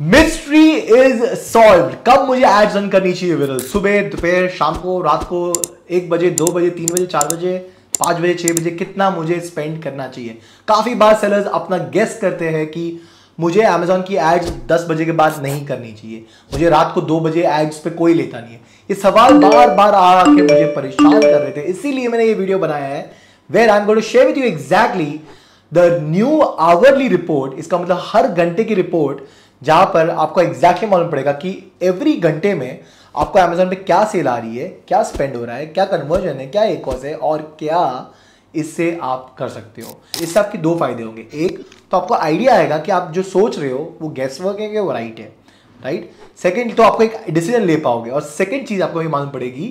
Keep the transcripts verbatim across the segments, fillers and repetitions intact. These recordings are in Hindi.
Mystery is solved. कब मुझे एड्स रन करनी चाहिए विरल? सुबह, दोपहर, शाम को, रात को, एक बजे, दो बजे, तीन बजे, चार बजे, पाँच बजे, छः बजे, कितना मुझे स्पेंड करना चाहिए? काफ़ी बार सेलर्स अपना गेस करते हैं कि मुझे अमेजोन की एड्स दस बजे के बाद नहीं करनी चाहिए, मुझे रात को दो बजे एड्स पे कोई लेता नहीं है। ये सवाल बार बार आके मुझे परेशान कर रहे थे, इसीलिए मैंने ये वीडियो बनाया है where I am going to share with you exactly the new hourly report. इसका मतलब हर घंटे की रिपोर्ट जहाँ पर आपको एग्जैक्टली मालूम पड़ेगा कि एवरी घंटे में आपको अमेजोन पे क्या सेल आ रही है, क्या स्पेंड हो रहा है, क्या कन्वर्जन है, क्या एकॉस है और क्या इससे आप कर सकते हो। इससे आपके दो फायदे होंगे। एक तो आपको आइडिया आएगा कि आप जो सोच रहे हो वो गैस वर्क है कि वो राइट है, राइट। सेकेंड तो आपको एक डिसीजन ले पाओगे और सेकेंड चीज़ आपको ये मालूम पड़ेगी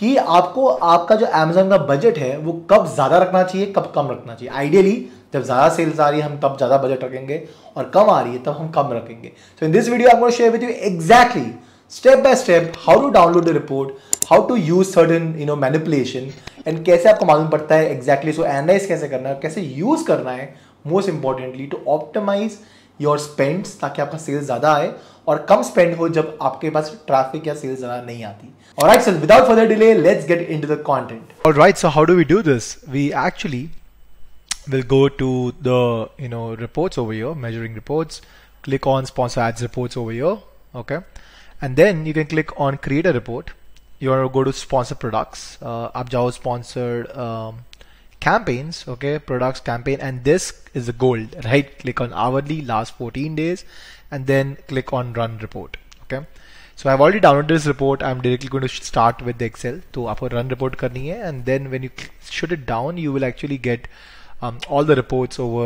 कि आपको आपका जो अमेजोन का बजट है वो कब ज़्यादा रखना चाहिए, कब कम रखना चाहिए। आइडियली जब ज़्यादा सेल्स आ रही है हम तब ज़्यादा बजट रखेंगे और कम आ रही है तब हम कम रखेंगे। So in this video I am going to share with you exactly step by step how to download the report, how to use certain you know manipulation and कैसे आपको मालूम पड़ता है एग्जैक्टली सो एनालाइज कैसे करना है, कैसे यूज़ करना है, most importantly to optimise your spends ताकि आपका सेल्स ज़्यादा आए और कम स्पेंड हो जब आपके पास ट्रैफिक या सेल्स ज़्यादा नहीं आती। Alright sir, without further delay let's get into the content. Alright, so how do we do this? We actually will go to the you know reports over here, measuring reports, click on sponsor ads reports over here, okay, and then you can click on create a report. You want to go to sponsor products, uh, aap jao sponsored um, campaigns, okay, products campaign, and this is the gold, right? Click on hourly last fourteen days and then click on run report, okay. So I've already downloaded this report. I'm directly going to start with the Excel. So aapko run report karni hai and then when you shut it down you will actually get Um, all the reports over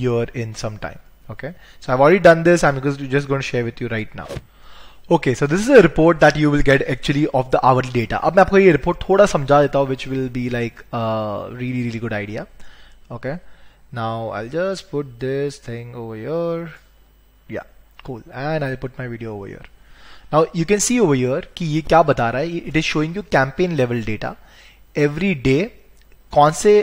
year in some time. Okay, so I've already done this. I'm just going to share with you right now. Okay, so this is a report that you will get actually of the hourly data. अब मैं आपको ये report थोड़ा समझा देता हूँ, which will be like a really really good idea. Okay, now I'll just put this thing over here. Yeah, cool. And I'll put my video over here. Now you can see over here कि ये क्या बता रहा है? It is showing you campaign level data every day. कौन से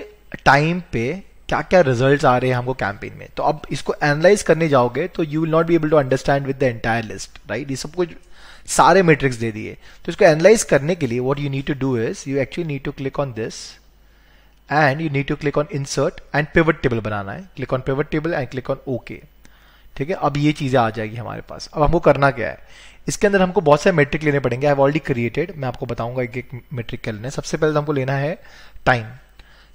time पे क्या क्या रिजल्ट्स आ रहे हैं हमको कैंपेन में। तो अब इसको एनालाइज करने जाओगे तो you will not be able to understand with the entire list, right. ये सब कुछ सारे मैट्रिक्स दे दिए, तो इसको एनालाइज करने के लिए what you need to do is you actually need to click on this and you need to click on insert and pivot table बनाना है। Click on pivot table and click on okay, ठीक है। अब ये चीज़ें आ जाएगी हमारे पास। अब हमको करना क्या है? इसके अंदर हमको बहुत सारे मेट्रिक लेने पड़ेंगे। आई हैव ऑलरेडी क्रिएटेड, मैं आपको बताऊंगा एक एक मेट्रिक क्या लेना है। सबसे पहले तो हमको लेना है टाइम।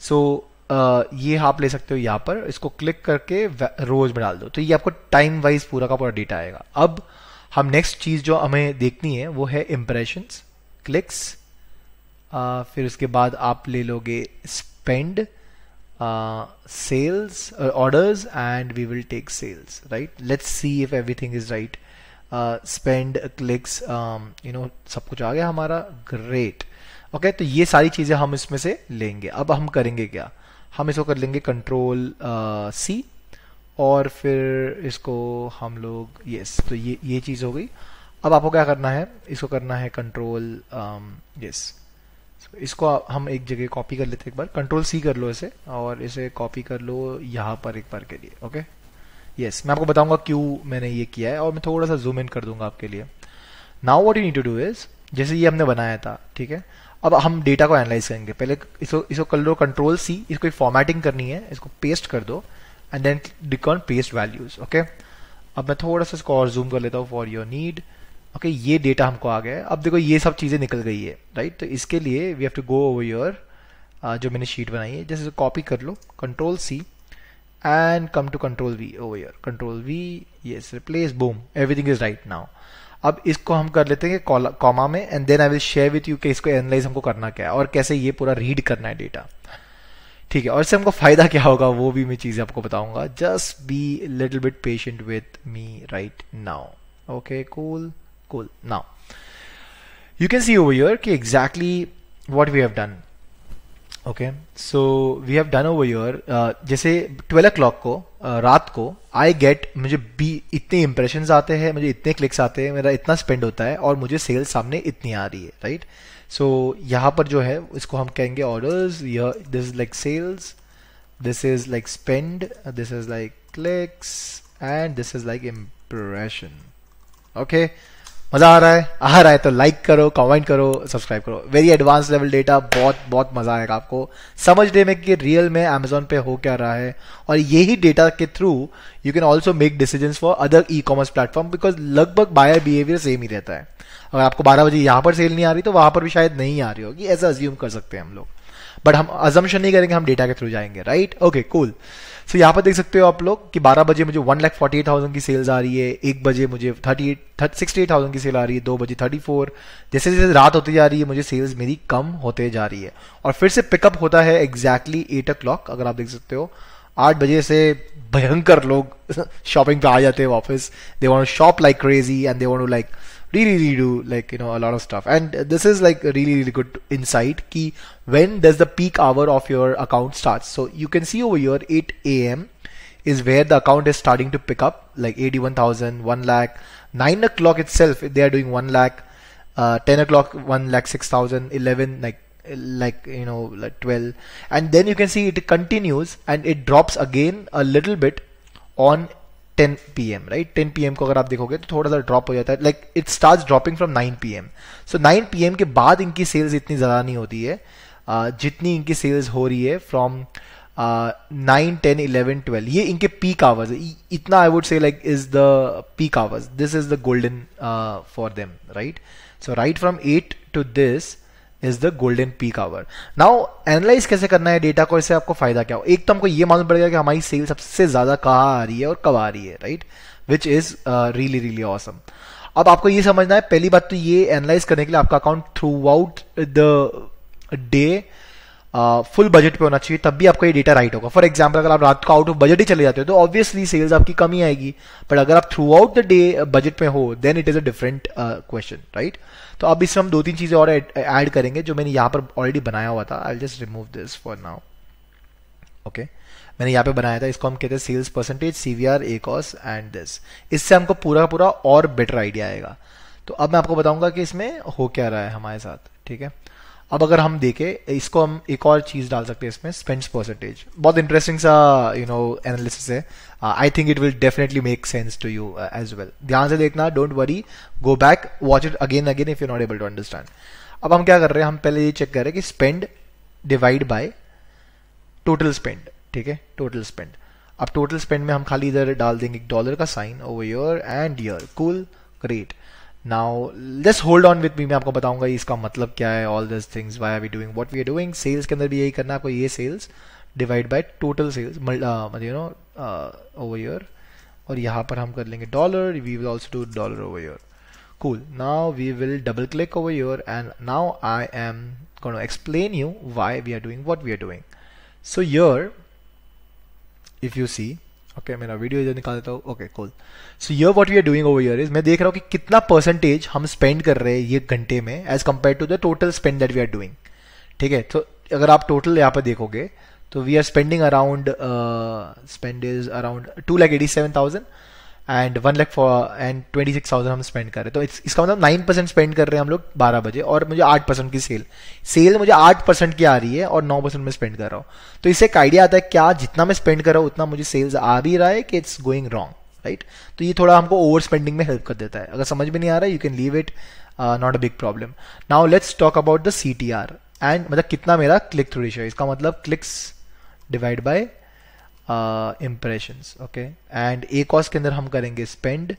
सो so, Uh, ये आप ले सकते हो यहाँ पर, इसको क्लिक करके रोज में डाल दो, तो ये आपको टाइम वाइज पूरा का पूरा डेटा आएगा। अब हम नेक्स्ट चीज़ जो हमें देखनी है वो है इम्प्रेशंस, क्लिक्स, uh, फिर उसके बाद आप ले लोगे spend, sales, orders and we will take sales, right. Let's see if everything is right. Spend, clicks, you know सब कुछ आ गया हमारा, ग्रेट। ओके okay, तो ये सारी चीज़ें हम इसमें से लेंगे। अब हम करेंगे क्या? हम इसको कर लेंगे कंट्रोल सी और फिर इसको हम लोग यस yes, तो ये ये चीज़ हो गई। अब आपको क्या करना है? इसको करना है कंट्रोल यस। इसको हम एक जगह कॉपी कर लेते हैं, एक बार कंट्रोल सी कर लो इसे और इसे कॉपी कर लो यहाँ पर एक बार के लिए। Okay okay? यस yes, मैं आपको बताऊँगा क्यों मैंने ये किया है और मैं थोड़ा सा जूम इन कर दूँगा आपके लिए। Now what you need to do is, जैसे ये हमने बनाया था, ठीक है। अब हम डेटा को एनालाइज करेंगे। पहले इसको इसको कर लो कंट्रोल सी, इसको फॉर्मेटिंग करनी है, इसको पेस्ट कर दो and then click on paste values. Okay, अब मैं थोड़ा सा इसको और जूम कर लेता हूँ फॉर योर नीड। ओके, ये डेटा हमको आ गया है। अब देखो ये सब चीज़ें निकल गई है, राइट। तो इसके लिए we have to go over your जो मैंने शीट बनाई है, जैसे कॉपी कर लो control C and come to control V over your, control V yes, replace, boom, everything is right now. अब इसको हम कर लेते हैं कॉमा में and then I will share with you कि इसको एनालाइज हमको करना क्या है और कैसे ये पूरा रीड करना है डेटा, ठीक है। और इससे हमको फायदा क्या होगा वो भी मैं चीज़ें आपको बताऊंगा। Just be little bit patient with me right now. Okay, cool cool. Now you can see over here कि exactly what we have done. Okay, so we have done over your, जैसे ट्वेल्व ओ क्लॉक को uh, रात को आई गेट, मुझे बी इतने इम्प्रेशंस आते हैं, मुझे इतने क्लिक्स आते हैं, मेरा इतना स्पेंड होता है और मुझे सेल्स सामने इतनी आ रही है, राइट। सो so, यहाँ पर जो है इसको हम कहेंगे orders, this is like sales, this is like spend, this is like clicks and this is like impression. Okay, मज़ा आ रहा है आ रहा है तो लाइक करो, कमेंट करो, सब्सक्राइब करो। वेरी एडवांस लेवल डेटा, बहुत बहुत मज़ा आएगा आपको समझने में कि रियल में अमेजोन पे हो क्या रहा है। और यही डेटा के through you can also make decisions for other e commerce platform, because लगभग बायर बिहेवियर सेम ही रहता है। अगर आपको बारह बजे यहाँ पर सेल नहीं आ रही तो वहाँ पर भी शायद नहीं आ रही होगी, ऐसा अज्यूम कर सकते हैं हम लोग, बट हम अजम्पशन नहीं करेंगे, हम डेटा के थ्रू जाएंगे। Right, okay, cool. सो यहाँ पर देख सकते हो आप लोग कि बारह बजे मुझे one lakh forty eight thousand की सेल्स आ रही है, एक बजे मुझे thirty eight thirty sixty eight thousand की सेल आ रही है, दो बजे थर्टी फोर। जैसे जैसे रात होती जा रही है मुझे सेल्स मेरी कम होते जा रही है और फिर से पिकअप होता है एग्जैक्टली एट ओ क्लॉक। अगर आप देख सकते हो आठ बजे से भयंकर लोग शॉपिंग पे आ जाते हैं वापस। They want to shop like crazy and they want to like really really do like you know a lot of stuff, and this is like a really really good insight ki when does the peak hour of your account starts. So you can see over here eight a m is where the account is starting to pick up like eighty-one thousand, one lakh. Nine o'clock itself they are doing one lakh, uh, ten o'clock one lakh six thousand, eleven like like you know like twelve, and then you can see it continues and it drops again a little bit on ten P M right. Ten P M को अगर आप देखोगे तो थोड़ा सा ड्रॉप हो जाता है, like it starts dropping from nine P M. So nine P M के बाद इनकी सेल्स इतनी ज़्यादा नहीं होती है uh, जितनी इनकी सेल्स हो रही है from nine ten eleven twelve. ये इनके पीक आवर्स, इतना I would say like is the peak hours, this is the golden for them right. So right from eight to this is the golden peak hour. Now analyse कैसे करना है डेटा को, इससे आपको फायदा क्या हो? एक तो हमको ये मालूम पड़ेगा कि हमारी सेल सबसे ज्यादा कहाँ आ रही है और कब आ रही है right, which is really really awesome. अब आपको ये समझना है, पहली बात तो ये एनालाइज करने के लिए आपका account throughout the day full budget पे होना चाहिए, तब भी आपको ये डेटा राइट होगा। फॉर एग्जाम्पल अगर आप रात को आउट ऑफ बजट ही चले जाते हो तो ऑब्वियसली सेल्स आपकी कमी आएगी, बट अगर आप throughout the day budget में हो then it is a different question right. तो अब इसमें हम दो तीन चीजें और ऐड करेंगे जो मैंने यहाँ पर ऑलरेडी बनाया हुआ था। I just remove this for now. Okay, मैंने यहाँ पे बनाया था, इसको हम कहते हैं sales percentage, CVR, एकॉस and this. इससे हमको पूरा पूरा और बेटर आइडिया आएगा। तो अब मैं आपको बताऊंगा कि इसमें हो क्या रहा है हमारे साथ, ठीक है। अब अगर हम देखें, इसको हम एक और चीज डाल सकते हैं इसमें, स्पेंड्स परसेंटेज। बहुत इंटरेस्टिंग सा यू नो एनालिसिस है, I think it will definitely make sense to you as well. ध्यान से देखना, don't worry, go back, watch it again again if you not able to understand. अब हम क्या कर रहे हैं, हम पहले ये चेक कर रहे हैं कि spend divide by total spend, ठीक है, टोटल स्पेंड। अब टोटल स्पेंड में हम खाली इधर डाल देंगे डॉलर का sign over your and year. Cool, great. Now just hold on with me, मैं आपको बताऊंगा इसका मतलब क्या है। All this things, why are we doing what we are doing, sales के अंदर भी यही करना है आपको। ये sales divide by total sales you know over year, और यहाँ पर हम कर लेंगे dollar, we will also do dollar over year. Cool, now we will double click over year and now I am going to explain you why we are doing what we are doing. So here if you see, okay okay, मेरा वीडियो इधर निकाल देता हूँ। Okay, cool. So here what we are doing over here is, मैं देख रहा हूँ कि कितना परसेंटेज हम स्पेंड कर रहे हैं ये घंटे में as compare to the total spend that we are doing, ठीक है। तो अगर आप टोटल यहाँ पर देखोगे तो we are spending around, spend is around two lakh eighty seven thousand and one lakh and twenty six thousand हम स्पेंड कर रहे हैं। तो इस, इसका मतलब नाइन परसेंट स्पेंड कर रहे हैं हम लोग बारह बजे, और मुझे आठ परसेंट की सेल सेल मुझे आठ परसेंट की आ रही है और नौ परसेंट में स्पेंड कर रहा हूँ। तो इससे एक आइडिया आता है क्या जितना मैं स्पेंड कर रहा हूँ उतना मुझे सेल्स आ भी रहा है कि इट्स गोइंग रॉन्ग राइट। तो ये थोड़ा हमको ओवर स्पेंडिंग में हेल्प कर देता है। अगर समझ में नहीं आ रहा है, you can leave it, not a big problem. Now let's talk about the C T R and, मतलब कितना मेरा क्लिक थ्रू रेशियो, इसका मतलब clicks divide by impressions, okay. And ACoS के अंदर हम करेंगे spend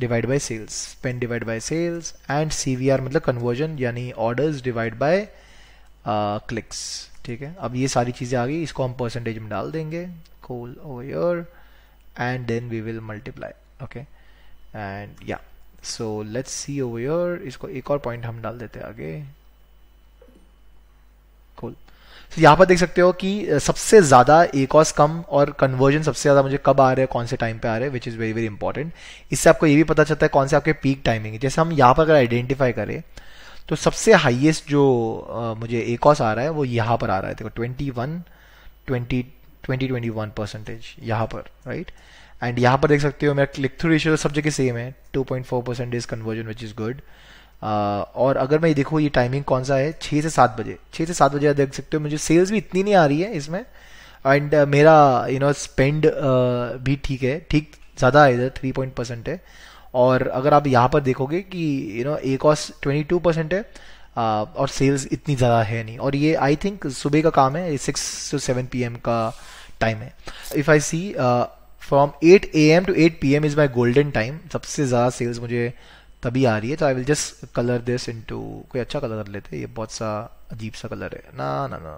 divide by sales, spend divide by sales, and C V R मतलब कन्वर्जन, यानी ऑर्डर्स डिवाइड बाय क्लिक्स, ठीक है। अब ये सारी चीज़ें आ गई, इसको हम परसेंटेज में डाल देंगे, cool, over your, and then we will multiply, okay. And yeah, so let's see over your, इसको एक और पॉइंट हम डाल देते हैं आगे, कूल। तो यहाँ पर देख सकते हो कि सबसे ज़्यादा एकॉस कम और कन्वर्जन सबसे ज़्यादा मुझे कब आ रहे हैं, कौन से टाइम पे आ रहे हैं, which is very very important. इससे आपको ये भी पता चलता है कौन से आपके पीक टाइमिंग है। जैसे हम यहाँ पर अगर आइडेंटिफाई करें तो सबसे हाईएस्ट जो आ, मुझे एकॉस आ रहा है वो यहाँ पर आ रहा है, देखो twenty one twenty twenty twenty one percentage यहाँ पर राइट। एंड यहाँ पर देख सकते हो मेरा क्लिक थ्रू रेशियो सब जगह सेम है, two point four percent is conversion which is good. Uh, और अगर मैं देखो ये टाइमिंग कौन सा है, छः से सात बजे, छः से सात बजे देख सकते हो मुझे सेल्स भी इतनी नहीं आ रही है इसमें, एंड uh, मेरा यू नो स्पेंड भी ठीक है, ठीक ज़्यादा है, इधर थ्री पॉइंट परसेंट है, और अगर आप यहाँ पर देखोगे कि यू नो ए कॉस्ट बाईस परसेंट है और सेल्स इतनी ज़्यादा है नहीं, और ये आई थिंक सुबह का काम है, six to seven P M का टाइम है. If I see from eight A M to eight P M is my golden time, सबसे ज़्यादा सेल्स मुझे तभी आ रही है. तो I will just colour this into, कोई अच्छा कलर कर लेते हैं, ये बहुत सा अजीब सा कलर है. ना ना ना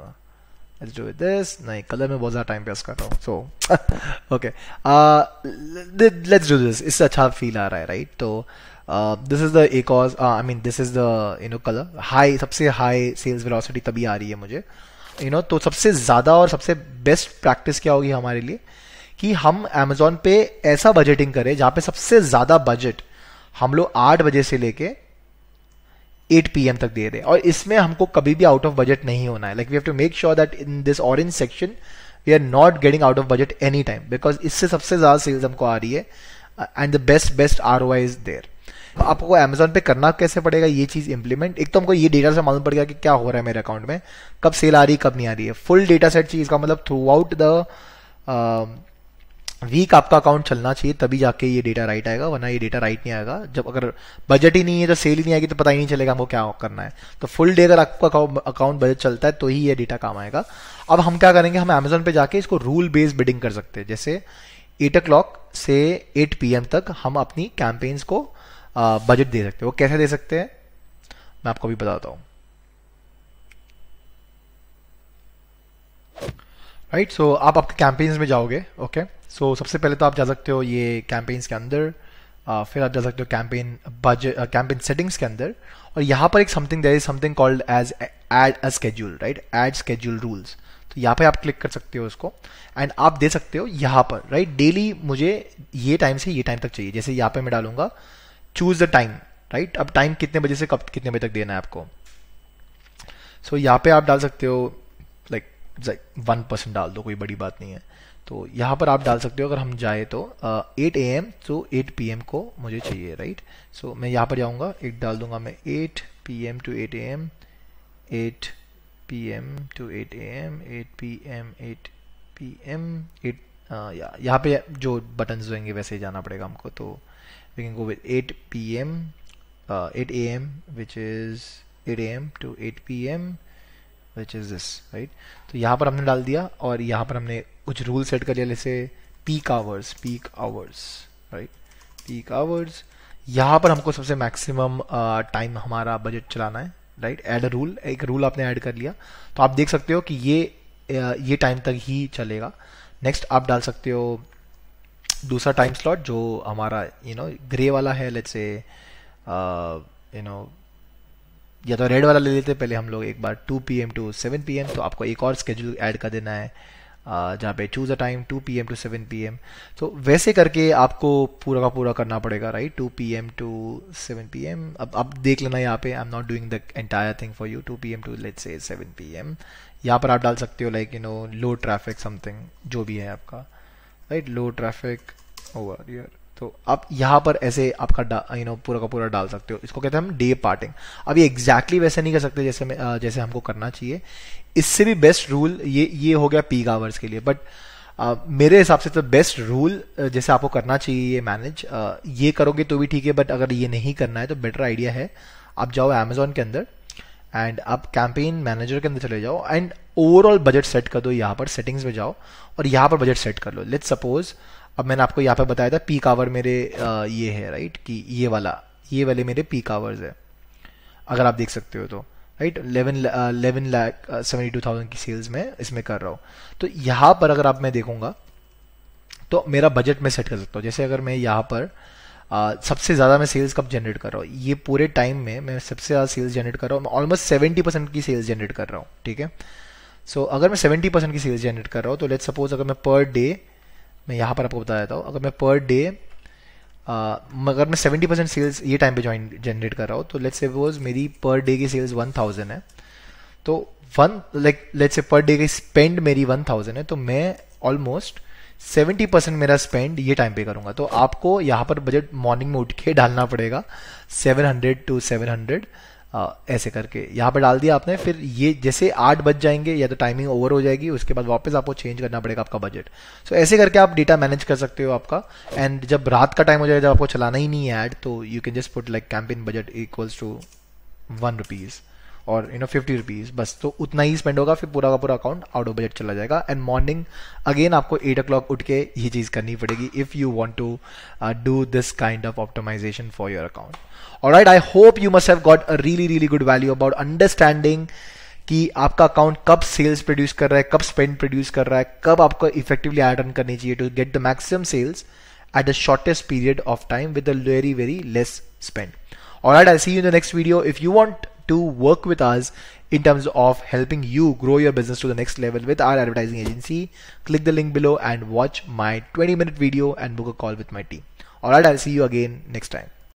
लेट्स डू दिस, नहीं कलर में बहुत ज़्यादा टाइम पास कर रहा हूँ. So okay let's do this, इससे अच्छा फील आ रहा है राइट. तो this is the एकॉज I mean this is the you know colour high, सबसे हाई सेल्स वेलोसिटी तभी आ रही है मुझे यू you नो know, तो सबसे ज़्यादा और सबसे बेस्ट प्रैक्टिस क्या होगी हमारे लिए कि हम अमेजोन पे ऐसा बजटिंग करें जहाँ पे सबसे ज़्यादा बजट हम लोग आठ बजे से लेके एट पी एम तक दे रहे हैं, और इसमें हमको कभी भी आउट ऑफ बजट नहीं होना है. Like we have to make sure that in this orange section we are not getting out of budget any time, because इससे सबसे ज़्यादा सेल्स हमको आ रही है and the best best R O I is there. आपको अमेजोन पे करना कैसे पड़ेगा ये चीज़ इंप्लीमेंट, एक तो हमको ये डेटा से मालूम पड़ गया कि क्या हो रहा है मेरे अकाउंट में, कब सेल आ रही है कब नहीं आ रही है. फुल डेटा सेट चाहिए, इसका मतलब थ्रू आउट द वीक आपका अकाउंट चलना चाहिए, तभी जाके ये डेटा राइट आएगा, वरना ये डेटा राइट नहीं आएगा. जब अगर बजट ही नहीं है तो सेल ही नहीं आएगी, तो पता ही नहीं चलेगा हमको क्या करना है. तो फुल डे अगर आपका अकाउंट बजट चलता है तो ही ये डेटा काम आएगा. अब हम क्या करेंगे, हम अमेजोन पे जाके इसको रूल बेस्ड बिडिंग कर सकते हैं. जैसे एट ओ क्लॉक से एट पी एम तक हम अपनी कैंपेन्स को बजट दे सकते हैं. वो कैसे दे सकते हैं मैं आपको भी बताता हूँ राइट. सो आप आपके कैंपेन्स में जाओगे ओके okay? सो so, सबसे पहले तो आप जा सकते हो ये कैंपेन्स के अंदर, uh, फिर आप जा सकते हो कैंपेन बजट कैंपेन सेटिंग्स के अंदर, और यहाँ पर एक something there is something called as ad a schedule right, ad schedule rules. तो यहाँ पे आप क्लिक कर सकते हो उसको एंड आप दे सकते हो यहाँ पर राइट right? डेली मुझे ये टाइम से ये टाइम तक चाहिए. जैसे यहाँ पर मैं डालूंगा चूज द टाइम राइट, अब टाइम कितने बजे से कब कितने बजे तक देना है आपको. सो so, यहाँ पे आप डाल सकते हो लाइक like, वन परसेंट डाल दो, कोई बड़ी बात नहीं है. तो यहाँ पर आप डाल सकते हो, अगर हम जाए तो eight A M to eight P M को मुझे चाहिए राइट. सो मैं यहाँ पर जाऊँगा, एक डाल दूंगा मैं eight P M to eight A M, eight P M to eight A M, eight P M eight P M eight, यहाँ पे जो बटन्स रहेंगे वैसे जाना पड़ेगा हमको. तो we can go with eight p m uh, eight a m which is eight a m to eight p m which is this right. तो यहाँ पर हमने डाल दिया और यहाँ पर हमने कुछ रूल सेट कर लिया, जैसे peak hours peak hours right peak hours. यहाँ पर हमको सबसे maximum टाइम uh, हमारा बजट चलाना है राइट. ऐड अ रूल, एक रूल आपने ऐड कर लिया तो आप देख सकते हो कि ये ये टाइम तक ही चलेगा. नेक्स्ट आप डाल सकते हो दूसरा टाइम स्लॉट जो हमारा यू नो ग्रे वाला है, लेट्स से यू नो या तो रेड वाला ले लेते पहले हम लोग एक बार, two P M to seven P M. तो आपको एक और स्केड्यूल ऐड कर देना है uh, जहाँ पे choose a time two P M to seven P M. तो वैसे करके आपको पूरा का पूरा करना पड़ेगा right, two P M to seven P M. अब आप देख लेना यहाँ पे, I am not doing the entire thing for you. Two P M to let's say seven P M. यहाँ पर आप डाल सकते हो like you know low traffic something जो भी है आपका राइट, लो ट्रैफिक ओवर यार. तो आप यहाँ पर ऐसे आपका यू नो पूरा का पूरा डाल सकते हो. इसको कहते हैं हम डे पार्टिंग. अब ये एग्जैक्टली वैसे नहीं कर सकते जैसे में, जैसे हमको करना चाहिए. इससे भी बेस्ट रूल ये ये हो गया पीक आवर्स के लिए, बट uh, मेरे हिसाब से तो बेस्ट रूल जैसे आपको करना चाहिए मैनेज, uh, ये करोगे तो भी ठीक है, बट अगर ये नहीं करना है तो बेटर आइडिया है आप जाओ अमेजोन के अंदर एंड आप कैंपेन मैनेजर के अंदर चले जाओ एंड ओवरऑल बजट सेट कर दो. यहाँ पर सेटिंग्स में जाओ और यहाँ पर बजट सेट कर लो. लेट्स सपोज अब मैंने आपको यहाँ पर बताया था पीक आवर मेरे आ, ये है राइट, कि ये वाला ये वाले मेरे पीक आवर्स है, अगर आप देख सकते हो तो right. Eleven eleven lakh seventy two thousand की सेल्स में इसमें कर रहा हूँ. तो यहाँ पर अगर आप मैं देखूँगा तो मेरा बजट मैं सेट कर सकता हूँ. जैसे अगर मैं यहाँ पर Uh, सबसे ज़्यादा मैं सेल्स कब जनरेट कर रहा हूँ, ये पूरे टाइम में मैं सबसे ज़्यादा सेल्स जनरेट कर रहा हूँ, ऑलमोस्ट सेवेंटी परसेंट की सेल्स जनरेट कर रहा हूँ ठीक है. सो so, अगर मैं सेवेंटी परसेंट की सेल्स जनरेट कर रहा हूँ तो लेट्स सपोज अगर मैं पर डे, मैं यहाँ पर आपको बता देता हूँ, अगर मैं पर डे अगर मैं सेवेंटी परसेंट सेल्स ये टाइम पे ज्वाइन जनरेट कर रहा हूँ तो लेट्स सपोज मेरी पर डे की सेल्स वन थाउजेंड है. तो one like let's say per day की स्पेंड मेरी वन थाउजेंड है, तो मैं ऑलमोस्ट सेवेंटी परसेंट मेरा स्पेंड ये टाइम पे करूँगा. तो आपको यहाँ पर बजट मॉर्निंग में उठ के डालना पड़ेगा, seven hundred to seven hundred ऐसे करके यहाँ पे डाल दिया आपने। फिर ये जैसे आठ बज जाएंगे या तो टाइमिंग ओवर हो जाएगी, उसके बाद वापस आपको चेंज करना पड़ेगा आपका बजट। सो ऐसे करके आप डेटा मैनेज कर सकते हो आपका। एंड जब रात का टाइम हो जाए, जब आपको चलाना ही नहीं है ऐड, तो you can just put like campaign budget equals to one rupees और यू नो फिफ्टी रुपीज़ बस। तो उतना ही स्पेंड होगा, फिर पूरा का पूरा अकाउंट आउट ऑफ बजट चला जाएगा। एंड मॉर्निंग अगेन आपको एट ओ क्लॉक उठ के ये चीज़ करनी पड़ेगी if you want to do this kind of optimisation for your account. Alright, I hope you must have got a really really good value about understanding कि आपका अकाउंट कब सेल्स प्रोड्यूस कर रहा है, कब स्पेंड प्रोड्यूस कर रहा है, कब आपको इफेक्टिवली एड रन करनी चाहिए to get the maximum sales at the shortest period of time with a very very less spend. Alright, I see you in the next video. If you want to work with us in terms of helping you grow your business to the next level with our advertising agency, click the link below and watch my twenty minute video and book a call with my team. Alright, I'll see you again next time.